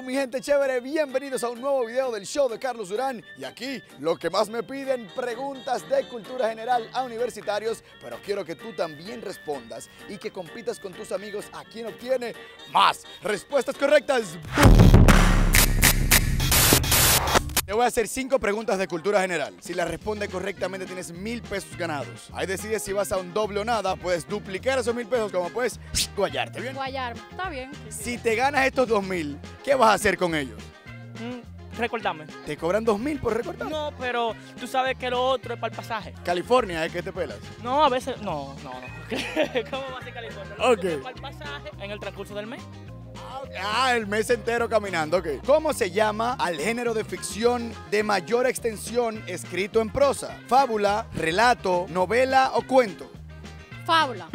Hello mi gente chévere, bienvenidos a un nuevo video del show de Carlos Durán. Y aquí lo que más me piden, preguntas de cultura general a universitarios. Pero quiero que tú también respondas y que compitas con tus amigos a quien obtiene más respuestas correctas. Te voy a hacer 5 preguntas de cultura general. Si las respondes correctamente tienes 1000 pesos ganados. Ahí decides si vas a un doble o nada. Puedes duplicar esos 1000 pesos, como puedes guayarte, ¿bien? Guayarme, está bien. Si te ganas estos 2000, ¿qué vas a hacer con ellos? Recordarme. ¿Te cobran 2000 por recordarme? No, pero tú sabes que lo otro es para el pasaje. ¿California es que te pelas? No, a veces... No. ¿Cómo va a ser California? Ok. Es para el pasaje en el transcurso del mes. Ah, el mes entero caminando, ok. ¿Cómo se llama al género de ficción de mayor extensión escrito en prosa? ¿Fábula, relato, novela o cuento? Fábula.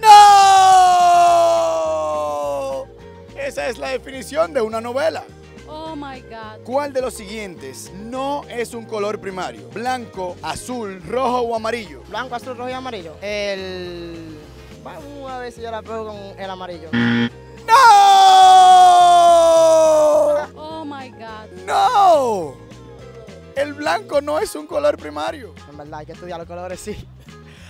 ¡No! Esa es la definición de una novela. Oh my God. ¿Cuál de los siguientes no es un color primario? ¿Blanco, azul, rojo o amarillo? Blanco, azul, rojo y amarillo. Vamos a ver si yo la pego con el amarillo. ¡No! Oh my God. ¡No! El blanco no es un color primario. En verdad, hay que estudiar los colores, sí.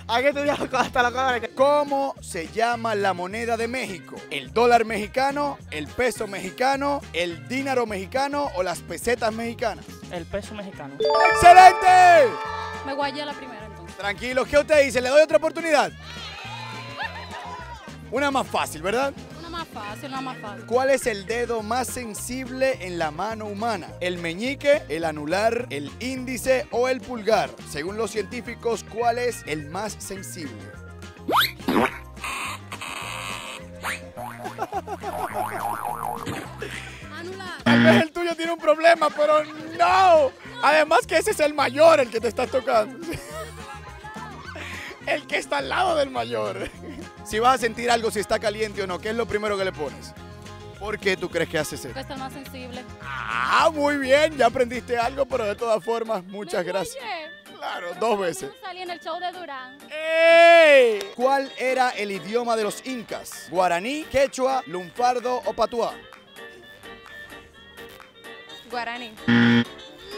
Hay que estudiar hasta los colores. ¿Cómo se llama la moneda de México? ¿El dólar mexicano, el peso mexicano, el dínaro mexicano o las pesetas mexicanas? El peso mexicano. ¡Excelente! Me guayé la primera entonces. Tranquilo, ¿qué usted dice? ¿Le doy otra oportunidad? Una más fácil, ¿verdad? Una más fácil. ¿Cuál es el dedo más sensible en la mano humana? ¿El meñique, el anular, el índice o el pulgar? Según los científicos, ¿cuál es el más sensible? Anular. Tal vez el tuyo tiene un problema, pero no. Además que ese es el mayor, el que te estás tocando. El que está al lado del mayor. Si vas a sentir algo, si está caliente o no, ¿qué es lo primero que le pones? ¿Por qué tú crees que haces eso? Porque está más sensible. Ah, muy bien, ya aprendiste algo, pero de todas formas, muchas gracias. Claro, pero 2 veces. No salí en el show de Durán. ¡Ey! ¿Cuál era el idioma de los incas? ¿Guaraní, quechua, lunfardo o patuá? Guaraní.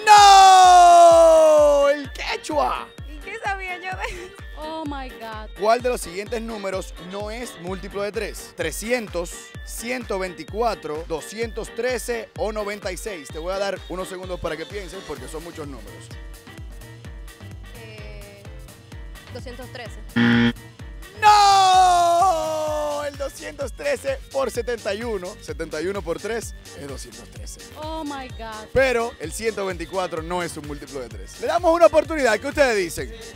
¡No! ¡El quechua! ¿Y qué sabía yo de eso? Oh my God. ¿Cuál de los siguientes números no es múltiplo de 3? 300, 124, 213 o 96. Te voy a dar unos segundos para que pienses porque son muchos números. 213. ¡No! El 213 por 71. 71 por 3 es 213. Oh my God. Pero el 124 no es un múltiplo de 3. Le damos una oportunidad. ¿Qué ustedes dicen? Sí.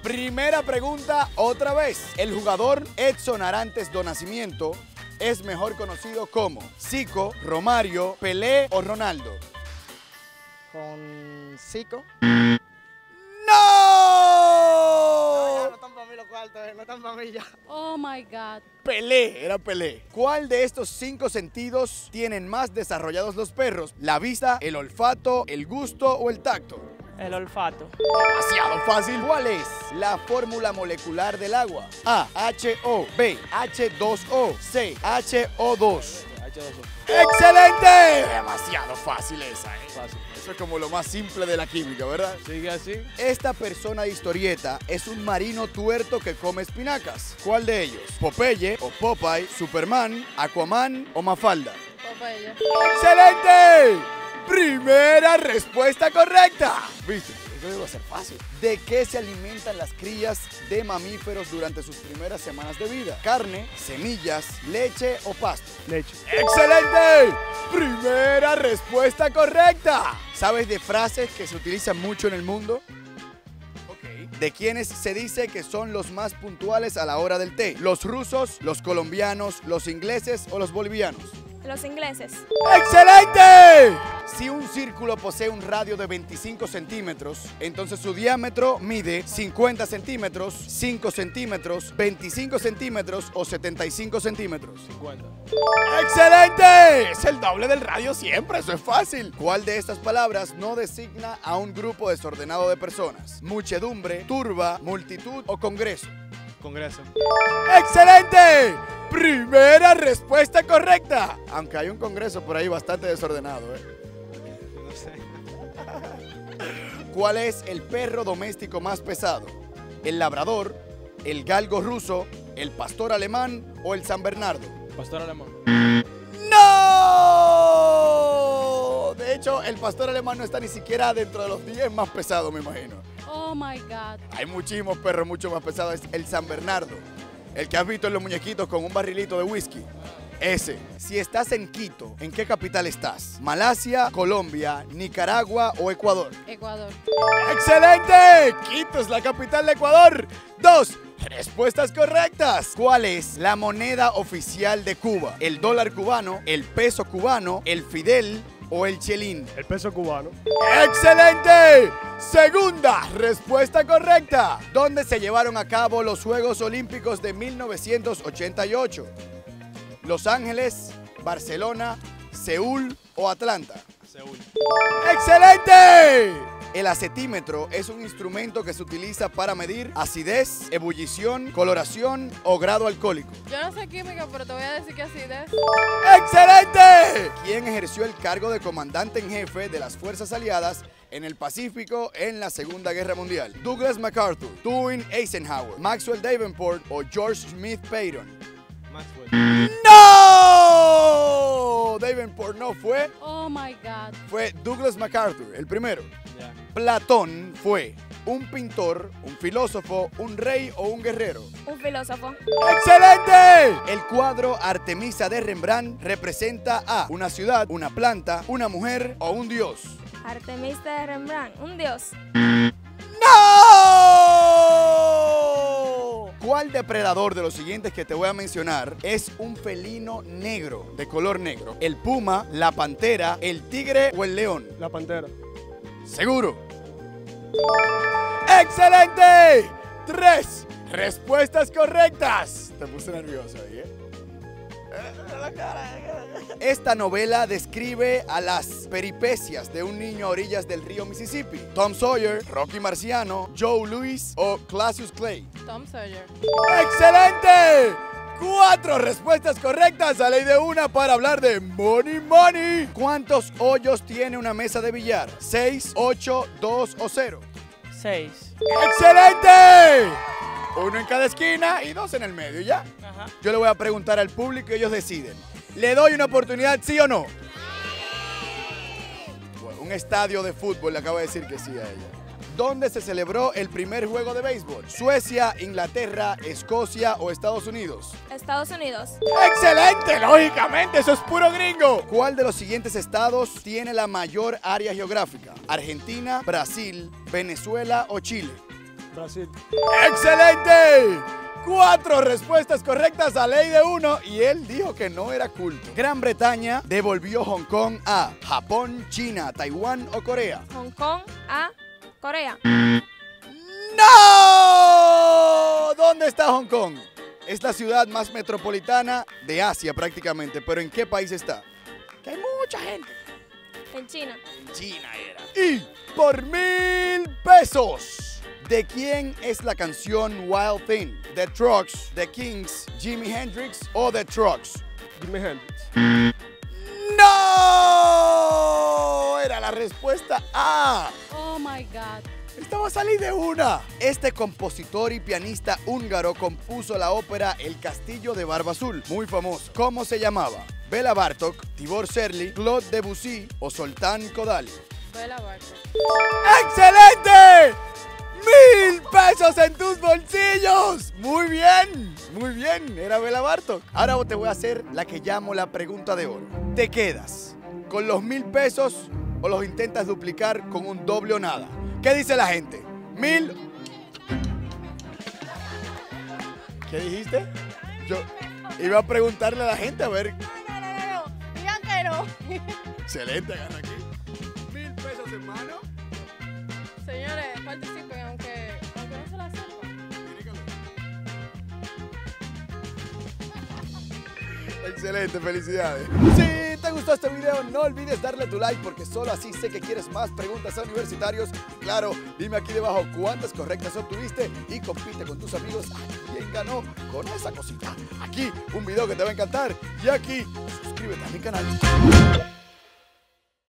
Primera pregunta otra vez. El jugador Edson Arantes do Nacimiento es mejor conocido como Zico, Romario, Pelé o Ronaldo. Con Zico. ¡No! No están para mí los cuartos, no están para mí ya. Oh my God. Pelé, era Pelé. ¿Cuál de estos 5 sentidos tienen más desarrollados los perros? ¿La vista, el olfato, el gusto o el tacto? El olfato. Demasiado fácil. ¿Cuál es la fórmula molecular del agua? A, H-O, B, H2O, C, H-O2. ¡Excelente! Demasiado fácil esa, ¿eh? Fácil. Eso es como lo más simple de la química, ¿verdad? Sigue así. Esta persona de historieta es un marino tuerto que come espinacas. ¿Cuál de ellos? ¿Popeye o Popeye, Superman, Aquaman o Mafalda? Popeye. ¡Excelente! Primera respuesta correcta. ¿Viste? Eso iba a ser fácil. ¿De qué se alimentan las crías de mamíferos durante sus primeras semanas de vida? ¿Carne, semillas, leche o pasto? Leche. ¡Excelente! Primera respuesta correcta. ¿Sabes de frases que se utilizan mucho en el mundo? ¿De quienes se dice que son los más puntuales a la hora del té? ¿Los rusos, los colombianos, los ingleses o los bolivianos? Los ingleses. ¡Excelente! Si un círculo posee un radio de 25 centímetros, entonces su diámetro mide 50 centímetros, 5 centímetros, 25 centímetros o 75 centímetros. 50. ¡Excelente! Es el doble del radio siempre, eso es fácil. ¿Cuál de estas palabras no designa a un grupo desordenado de personas? ¿Muchedumbre, turba, multitud o congreso? Congreso. ¡Excelente! Primera respuesta correcta. Aunque hay un congreso por ahí bastante desordenado, ¿eh? No sé. ¿Cuál es el perro doméstico más pesado? ¿El labrador, el galgo ruso, el pastor alemán o el San Bernardo? Pastor alemán. ¡No! De hecho, el pastor alemán no está ni siquiera dentro de los 10 más pesados, me imagino. Oh my God. Hay muchísimos perros mucho más pesados. Es el San Bernardo. El que has visto en los muñequitos con un barrilito de whisky. Ese. Si estás en Quito, ¿en qué capital estás? ¿Malasia, Colombia, Nicaragua o Ecuador? Ecuador. ¡Excelente! Quito es la capital de Ecuador. 2 respuestas correctas. ¿Cuál es la moneda oficial de Cuba? ¿El dólar cubano, el peso cubano, el fidel o el chelín? El peso cubano. ¡Excelente! Segunda respuesta correcta. ¿Dónde se llevaron a cabo los Juegos Olímpicos de 1988? ¿Los Ángeles, Barcelona, Seúl o Atlanta? Seúl. ¡Excelente! El acetímetro es un instrumento que se utiliza para medir acidez, ebullición, coloración o grado alcohólico. Yo no sé química, pero te voy a decir que acidez. ¡Excelente! ¿Quién ejerció el cargo de comandante en jefe de las Fuerzas Aliadas en el Pacífico en la Segunda Guerra Mundial? ¿Douglas MacArthur, Dwight Eisenhower, Maxwell Davenport o George Smith Patton? Maxwell. ¡No! Davenport no fue. Oh my God. Fue Douglas MacArthur, el primero. Yeah. Platón fue un pintor, un filósofo, un rey o un guerrero. Un filósofo. ¡Excelente! El cuadro Artemisa de Rembrandt representa a una ciudad, una planta, una mujer o un dios. Artemisa de Rembrandt, un dios. ¿Cuál depredador de los siguientes que te voy a mencionar es un felino negro, de color negro? ¿El puma, la pantera, el tigre o el león? La pantera. ¿Seguro? ¡Excelente! 3 respuestas correctas. Te puse nervioso ahí, ¿eh? Esta novela describe a las peripecias de un niño a orillas del río Mississippi. Tom Sawyer, Rocky Marciano, Joe Louis o Clausius Clay. Tom Sawyer. ¡Excelente! 4 respuestas correctas a ley de una para hablar de money, money. ¿Cuántos hoyos tiene una mesa de billar? ¿6, 8, 2 o 0? 6. ¡Excelente! 1 en cada esquina y 2 en el medio, ¿ya? Ajá. Yo le voy a preguntar al público y ellos deciden. ¿Le doy una oportunidad, sí o no? Bueno, un estadio de fútbol le acabo de decir que sí a ella. ¿Dónde se celebró el primer juego de béisbol? ¿Suecia, Inglaterra, Escocia o Estados Unidos? Estados Unidos. ¡Excelente! Lógicamente, eso es puro gringo. ¿Cuál de los siguientes estados tiene la mayor área geográfica? ¿Argentina, Brasil, Venezuela o Chile? Brasil. ¡Excelente! 4 respuestas correctas a ley de 1 y él dijo que no era culto. Gran Bretaña devolvió Hong Kong a Japón, China, Taiwán o Corea. Hong Kong a Corea. ¡No! ¿Dónde está Hong Kong? Es la ciudad más metropolitana de Asia prácticamente, pero ¿en qué país está? Que hay mucha gente. En China. En China era. Y por 1000 pesos. ¿De quién es la canción Wild Thing? ¿The Trucks, The Kings, Jimi Hendrix o The Trucks? Jimi Hendrix. ¡No! Era la respuesta A. Oh my God. Esta va a salir de una. Este compositor y pianista húngaro compuso la ópera El Castillo de Barba Azul, muy famoso. ¿Cómo se llamaba? ¿Bela Bartok, Tibor Serli, Claude Debussy o Zoltán Kodály? Bela Bartok. ¡Excelente! 1000 pesos en tus bolsillos. Muy bien, muy bien. Era Bela Bartok. Ahora te voy a hacer la que llamo la pregunta de oro. ¿Te quedas con los 1000 pesos o los intentas duplicar con un doble o nada? ¿Qué dice la gente? 1000. ¿Qué dijiste? Yo iba a preguntarle a la gente a ver. No. Digan que no. Excelente, agarra aquí. 1000 pesos en mano. Señores, participen aunque no se la sepan. Excelente, felicidades. Sí. te gustó este video, no olvides darle tu like porque solo así sé que quieres más preguntas a universitarios. Claro, dime aquí debajo cuántas correctas obtuviste y compite con tus amigos a quién ganó con esa cosita. Aquí un video que te va a encantar y aquí suscríbete a mi canal.